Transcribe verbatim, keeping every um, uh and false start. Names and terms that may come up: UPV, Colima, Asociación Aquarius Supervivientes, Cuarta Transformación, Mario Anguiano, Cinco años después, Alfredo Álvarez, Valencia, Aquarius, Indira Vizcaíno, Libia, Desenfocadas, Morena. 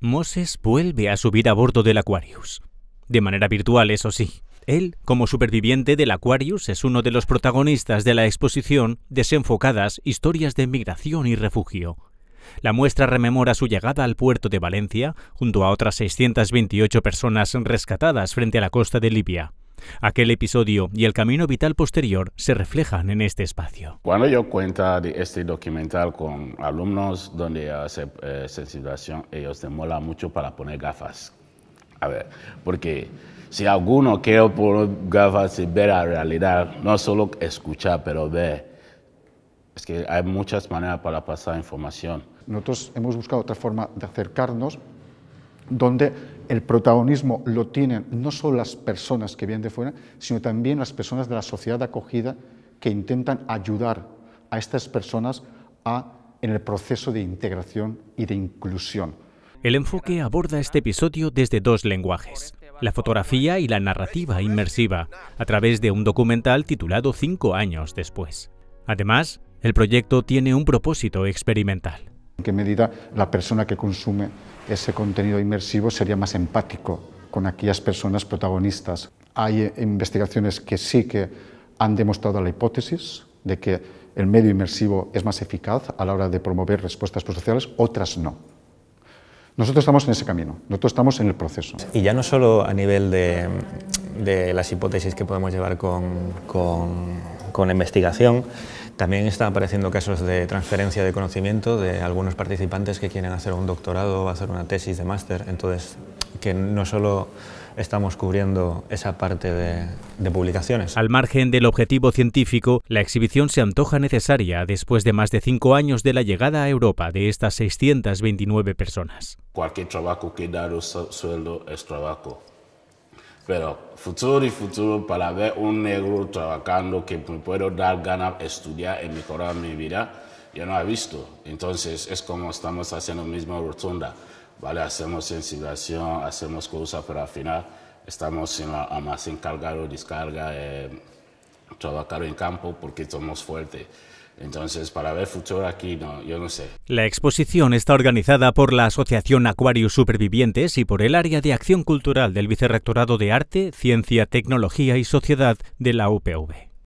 Moses vuelve a subir a bordo del Aquarius. De manera virtual, eso sí. Él, como superviviente del Aquarius, es uno de los protagonistas de la exposición Desenfocadas, historias de migración y refugio. La muestra rememora su llegada al puerto de Valencia, junto a otras seiscientas veintiocho personas rescatadas frente a la costa de Libia. Aquel episodio y el camino vital posterior se reflejan en este espacio. Cuando yo cuento de este documental con alumnos donde hace eh, sensibilización, ellos se molan mucho para poner gafas. A ver, porque si alguno quiere poner gafas y ver la realidad, no solo escuchar, pero ver. Es que hay muchas maneras para pasar información. Nosotros hemos buscado otra forma de acercarnos, donde el protagonismo lo tienen no solo las personas que vienen de fuera, sino también las personas de la sociedad de acogida que intentan ayudar a estas personas a, en el proceso de integración y de inclusión. El enfoque aborda este episodio desde dos lenguajes, la fotografía y la narrativa inmersiva, a través de un documental titulado Cinco años después. Además, el proyecto tiene un propósito experimental. En qué medida la persona que consume ese contenido inmersivo sería más empático con aquellas personas protagonistas. Hay investigaciones que sí que han demostrado la hipótesis de que el medio inmersivo es más eficaz a la hora de promover respuestas prosociales, otras no. Nosotros estamos en ese camino, nosotros estamos en el proceso. Y ya no solo a nivel de, de las hipótesis que podemos llevar con, con, con investigación, también están apareciendo casos de transferencia de conocimiento de algunos participantes que quieren hacer un doctorado o hacer una tesis de máster. Entonces, que no solo estamos cubriendo esa parte de, de publicaciones. Al margen del objetivo científico, la exhibición se antoja necesaria después de más de cinco años de la llegada a Europa de estas seiscientas veintinueve personas. Cualquier trabajo que da el sueldo es trabajo. Pero futuro y futuro para ver un negro trabajando que me puedo dar ganas de estudiar y mejorar mi vida, yo no he visto. Entonces es como estamos haciendo la misma rotunda, ¿vale? Hacemos sensibilización, hacemos cosas, pero al final estamos en la almacén cargar o descarga, eh, trabajar en campo porque somos fuertes. Entonces, para ver futuro aquí, no, yo no sé. La exposición está organizada por la Asociación Aquarius Supervivientes y por el Área de Acción Cultural del Vicerrectorado de Arte, Ciencia, Tecnología y Sociedad de la U P V.